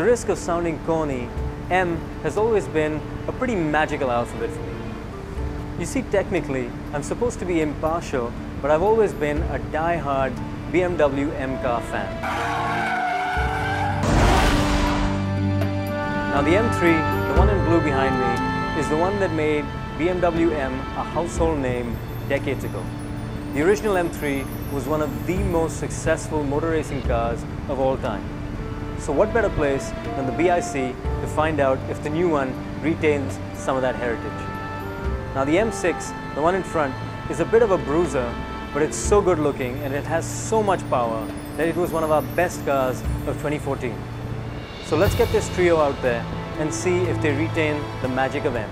the risk of sounding corny, M has always been a pretty magical alphabet for me. You see, technically, I'm supposed to be impartial, but I've always been a die-hard BMW M car fan. Now the M3, the one in blue behind me, is the one that made BMW M a household name decades ago. The original M3 was one of the most successful motor racing cars of all time. So what better place than the BIC to find out if the new one retains some of that heritage. Now the M6, the one in front, is a bit of a bruiser, but it's so good looking and it has so much power that it was one of our best cars of 2014. So let's get this trio out there and see if they retain the magic of M.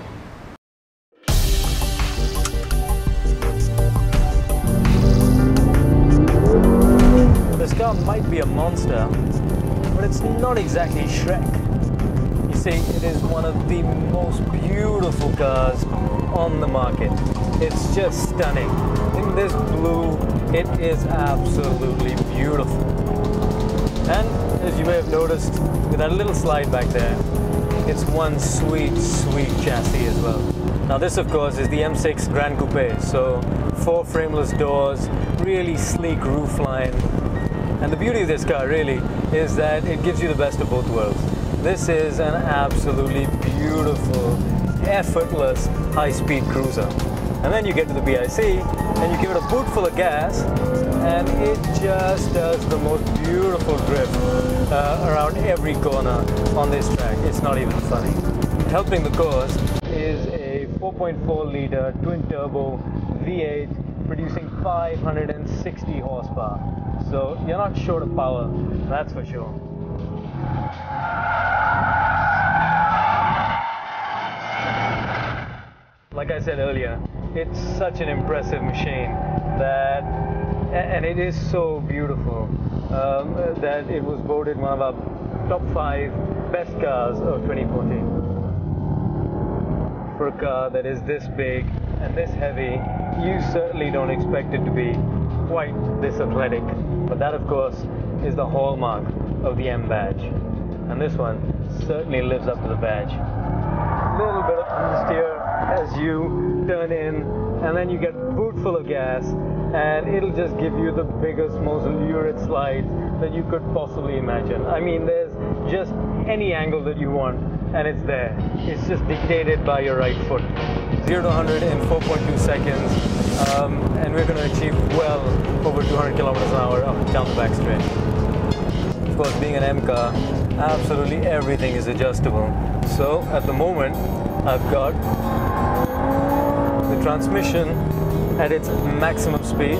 This car might be a monster, but it's not exactly Shrek. You see, it is one of the most beautiful cars on the market. It's just stunning. In this blue, it is absolutely beautiful. And as you may have noticed, with that little slide back there, it's one sweet, sweet chassis as well. Now this, of course, is the M6 Grand Coupe. So 4 frameless doors, really sleek roofline. And the beauty of this car really is that it gives you the best of both worlds. This is an absolutely beautiful, effortless, high-speed cruiser. And then you get to the BIC and you give it a boot full of gas and it just does the most beautiful drift around every corner on this track. It's not even funny. Helping the cause is a 4.4-liter twin-turbo V8 producing 560 horsepower. So you're not short of power, that's for sure. Like I said earlier, it's such an impressive machine that, and it is so beautiful, that it was voted one of our top 5 best cars of 2014. For a car that is this big and this heavy, you certainly don't expect it to be quite this athletic. But that, of course, is the hallmark of the M badge. And this one certainly lives up to the badge. A little bit of understeer as you turn in, and then you get a boot full of gas, and it'll just give you the biggest, most lurid slide that you could possibly imagine. I mean, there's just any angle that you want, and it's there. It's just dictated by your right foot. 0 to 100 in 4.2 seconds. And we're going to achieve well over 200 kilometers an hour up and down the back straight. Of course, being an M car, absolutely everything is adjustable. So at the moment, I've got the transmission at its maximum speed.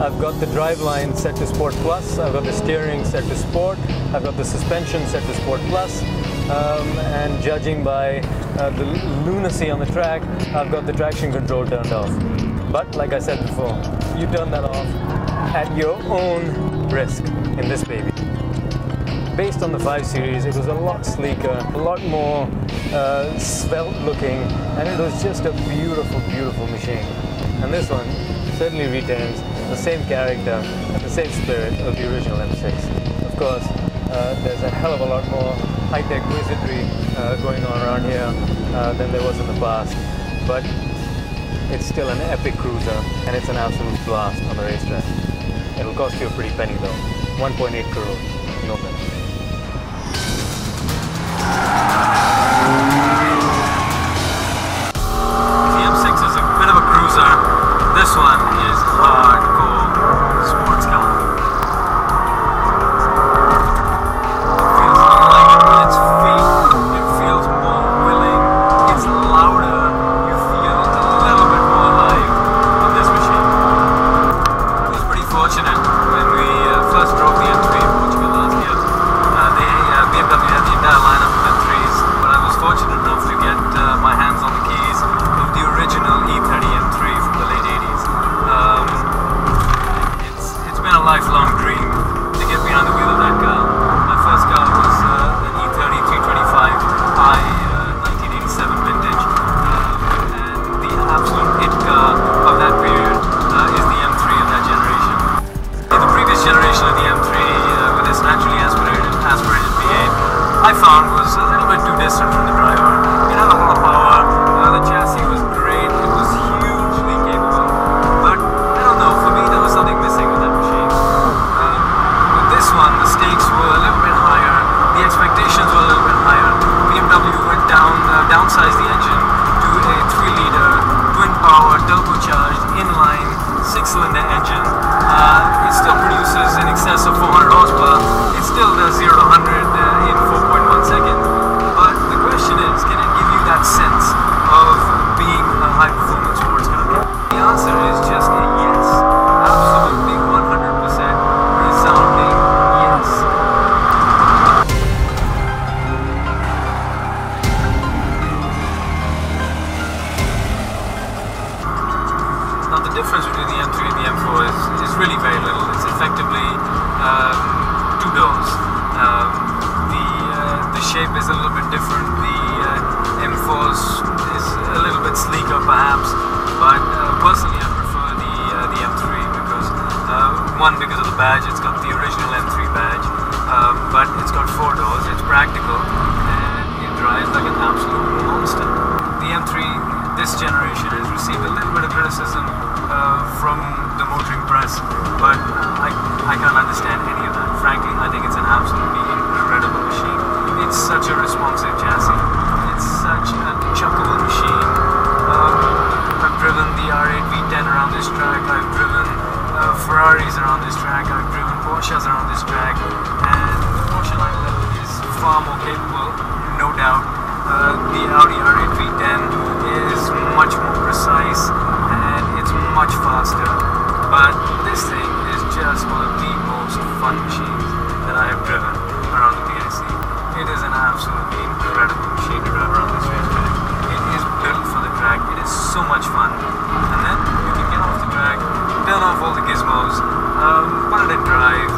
I've got the driveline set to Sport Plus. I've got the steering set to Sport. I've got the suspension set to Sport Plus. And judging by the lunacy on the track, I've got the traction control turned off. But like I said before, you turn that off at your own risk in this baby. Based on the 5 Series, it was a lot sleeker, a lot more svelte looking, and it was just a beautiful, beautiful machine. And this one certainly retains the same character and the same spirit of the original M6. Of course, there's a hell of a lot more high-tech wizardry going on around here than there was in the past. But it's still an epic cruiser, and it's an absolute blast on the racetrack. It'll cost you a pretty penny though, 1.8 crores, no bet. The M6 is a bit of a cruiser. This one is hardcore sports car. Fortunate enough difference between the M3 and the M4 is really very little. It's effectively two doors. The shape is a little bit different. The M4 is a little bit sleeker perhaps, but personally I prefer the M3 because, one, because of the badge. It's got the original M3 badge, but it's got four doors, it's practical, and it drives like an absolute monster. The M3 this generation has received a little bit of criticism from the motoring press, but I can't understand any of that. Frankly, I think it's an absolutely incredible machine. It's such a responsive chassis. It's such a chuckable machine. I've driven the R8 V10 around this track. I've driven Ferraris around this track. I've driven Porsches around this track. And the Porsche 911 is far more capable, no doubt. The Audi R8 V10 is much more precise and it's much faster, but this thing is just one of the most fun machines that I have driven around the BIC. It is an absolutely incredible machine to drive around this racetrack. It is built for the track, it is so much fun, and then you can get off the track, turn off all the gizmos, put it in drive,